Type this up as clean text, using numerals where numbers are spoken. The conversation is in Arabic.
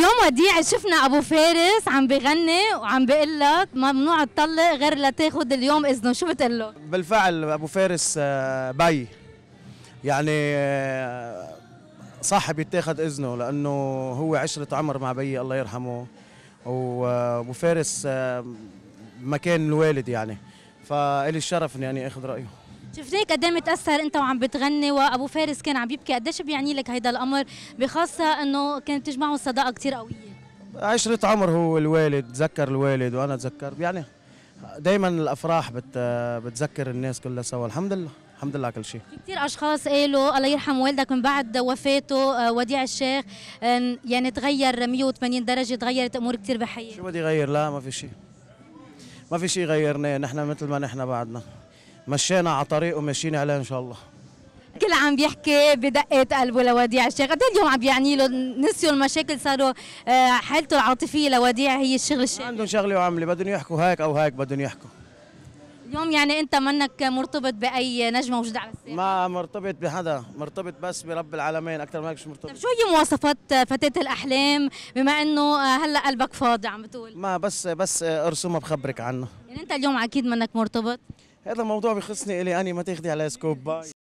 يوم وديع شفنا ابو فارس عم بغني وعم بقول لك ممنوع تطلق غير لتاخذ اليوم اذنه، شو بتقول له؟ بالفعل ابو فارس بي يعني صاحب يتاخذ اذنه، لانه هو عشره عمر مع بيي الله يرحمه، وابو فارس مكان الوالد يعني، فالي الشرف اني اخذ رايه. شفتيك قد ايه متاثر انت وعم بتغني وابو فارس كان عم بيبكي، قد ايش بيعني لك هيدا الامر بخاصه انه كانت تجمعهم صداقه كثير قويه؟ عشره عمر، هو الوالد تذكر الوالد وانا تذكر، يعني دائما الافراح بتذكر الناس كلها سوا. الحمد لله الحمد لله على كل شيء. في كثير اشخاص قالوا الله يرحم والدك من بعد وفاته وديع الشيخ يعني تغير 180 درجه، تغيرت امور كثير بحياتك. شو بدي يغير؟ لا ما في شيء، ما في شيء غيرناه، نحن مثل ما نحن بعدنا مشينا على طريق ومشينا عليه ان شاء الله. الكل عم بيحكي بدقات قلبه لوديع الشيخ، قد ايه اليوم عم بيعني له؟ نسيوا المشاكل، صاروا حالته العاطفيه لوديع هي الشغل الشاغل، عندهم شغله وعمله، بدهم يحكوا هيك او هيك بدهم يحكوا. اليوم يعني انت منك مرتبط باي نجمه موجوده على الساحه؟ ما مرتبط بحدا، مرتبط بس برب العالمين، اكثر من هيك مش مرتبط. طيب شو هي مواصفات فتاة الاحلام بما انه هلا قلبك فاضي عم بتقول؟ ما بس ارسمها بخبرك عنها. يعني انت اليوم اكيد منك مرتبط؟ هذا الموضوع بخصني الي اني، ما تاخذي على سكوب. باي.